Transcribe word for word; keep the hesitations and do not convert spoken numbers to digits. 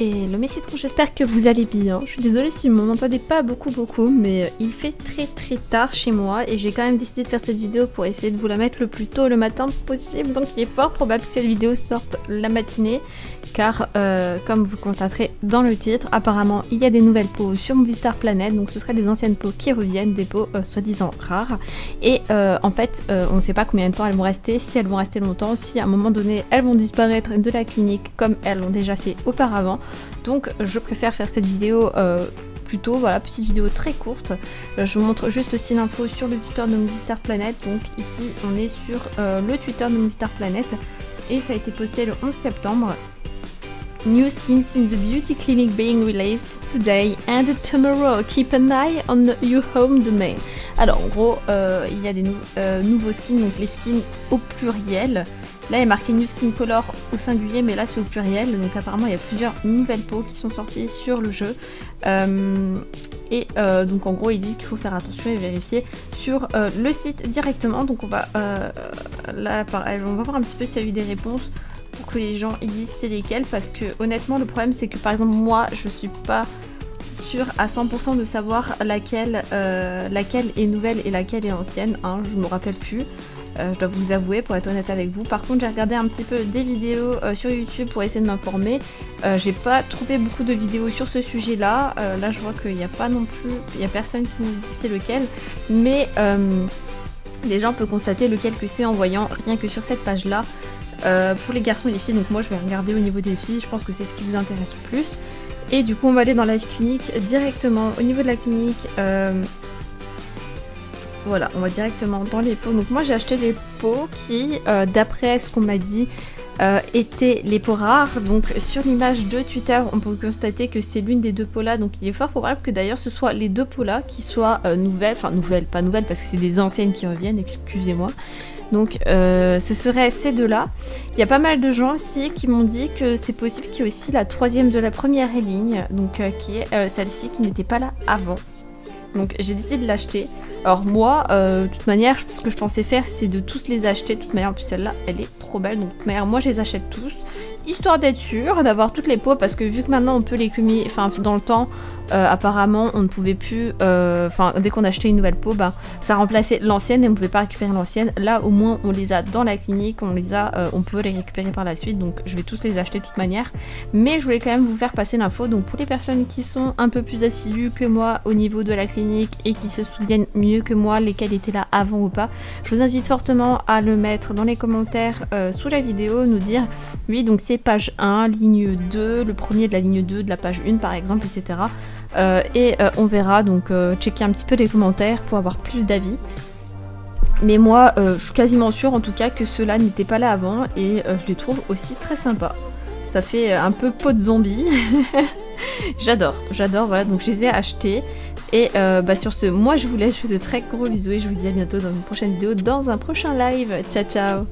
Hello mes citrons, j'espère que vous allez bien. Je suis désolée si vous m'entendez pas beaucoup beaucoup, mais il fait très très tard chez moi et j'ai quand même décidé de faire cette vidéo pour essayer de vous la mettre le plus tôt le matin possible. Donc il est fort probable que cette vidéo sorte la matinée, car euh, comme vous le constaterez dans le titre, apparemment il y a des nouvelles peaux sur MovieStarPlanet, donc ce sera des anciennes peaux qui reviennent, des peaux euh, soi-disant rares. Et euh, en fait, euh, on ne sait pas combien de temps elles vont rester, si elles vont rester longtemps, si à un moment donné elles vont disparaître de la clinique comme elles l'ont déjà fait auparavant. Donc je préfère faire cette vidéo euh, plutôt, voilà, petite vidéo très courte. Je vous montre juste aussi l'info sur le Twitter de MovieStarPlanet. Donc ici on est sur euh, le Twitter de MovieStarPlanet et ça a été posté le onze septembre. New skins in the beauty clinic being released today and tomorrow. Keep an eye on your home domain. Alors en gros, euh, il y a des nou euh, nouveaux skins, donc les skins au pluriel. Là, il est marqué New Skin Color au singulier, mais là, c'est au pluriel. Donc apparemment, il y a plusieurs nouvelles peaux qui sont sorties sur le jeu. Euh, et euh, donc en gros, ils disent qu'il faut faire attention et vérifier sur euh, le site directement. Donc on va, euh, là, on va voir un petit peu s'il y a eu des réponses pour que les gens ils disent c'est lesquels. Parce que honnêtement, le problème, c'est que par exemple, moi, je suis pas sûre à cent pour cent de savoir laquelle, euh, laquelle est nouvelle et laquelle est ancienne. Hein, je me rappelle plus. Euh, je dois vous avouer, pour être honnête avec vous. Par contre, j'ai regardé un petit peu des vidéos euh, sur YouTube pour essayer de m'informer. Euh, j'ai pas trouvé beaucoup de vidéos sur ce sujet là. Euh, là, je vois qu'il n'y a pas non plus, il n'y a personne qui nous dit c'est lequel. Mais euh, déjà, on peut constater lequel que c'est en voyant rien que sur cette page là. Euh, pour les garçons et les filles, donc moi je vais regarder au niveau des filles, je pense que c'est ce qui vous intéresse le plus. Et du coup, on va aller dans la clinique directement. Au niveau de la clinique, euh, voilà, on va directement dans les peaux. Donc moi j'ai acheté les peaux qui, euh, d'après ce qu'on m'a dit, euh, étaient les peaux rares. Donc sur l'image de Twitter, on peut constater que c'est l'une des deux peaux là. Donc il est fort probable que d'ailleurs ce soit les deux peaux là qui soient euh, nouvelles. Enfin nouvelles, pas nouvelles parce que c'est des anciennes qui reviennent, excusez-moi. Donc euh, ce serait ces deux-là. Il y a pas mal de gens aussi qui m'ont dit que c'est possible qu'il y ait aussi la troisième de la première ligne. Donc euh, qui est euh, celle-ci qui n'était pas là avant. Donc j'ai décidé de l'acheter. Alors moi, euh, de toute manière, ce que je pensais faire, c'est de tous les acheter. De toute manière, en plus celle-là, elle est trop belle. Donc de toute manière, moi je les achète tous, histoire d'être sûre, d'avoir toutes les peaux. Parce que vu que maintenant on peut les cumuler, enfin dans le temps, euh, apparemment on ne pouvait plus, enfin euh, dès qu'on achetait une nouvelle peau, bah, ça remplaçait l'ancienne et on ne pouvait pas récupérer l'ancienne. Là au moins on les a dans la clinique, on les a, euh, on peut les récupérer par la suite. Donc je vais tous les acheter de toute manière. Mais je voulais quand même vous faire passer l'info. Donc pour les personnes qui sont un peu plus assidues que moi au niveau de la clinique, et qui se souviennent mieux que moi lesquels étaient là avant ou pas, je vous invite fortement à le mettre dans les commentaires euh, sous la vidéo, nous dire oui donc c'est page un, ligne deux, le premier de la ligne deux, de la page un par exemple, etc. euh, et euh, on verra, donc euh, checker un petit peu les commentaires pour avoir plus d'avis. Mais moi euh, je suis quasiment sûre en tout cas que ceux-là n'étaient pas là avant et euh, je les trouve aussi très sympas. Ça fait un peu peau de zombie. J'adore, j'adore, voilà, donc je les ai achetés. Et euh, bah sur ce, moi je vous laisse, je vous fais de très gros bisous et je vous dis à bientôt dans une prochaine vidéo, dans un prochain live. Ciao ciao.